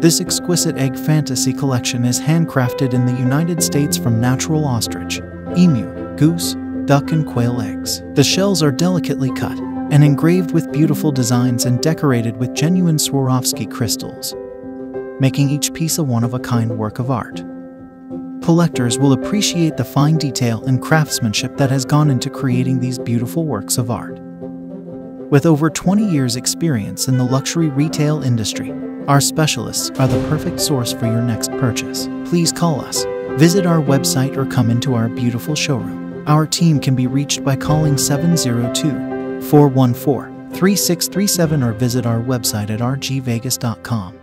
This exquisite egg fantasy collection is handcrafted in the United States from natural ostrich, emu, goose, duck and quail eggs. The shells are delicately cut and engraved with beautiful designs and decorated with genuine Swarovski crystals, making each piece a one-of-a-kind work of art. Collectors will appreciate the fine detail and craftsmanship that has gone into creating these beautiful works of art. With over 20 years' experience in the luxury retail industry, our specialists are the perfect source for your next purchase. Please call us, visit our website or come into our beautiful showroom. Our team can be reached by calling 702-414-3637 or visit our website at rgvegas.com.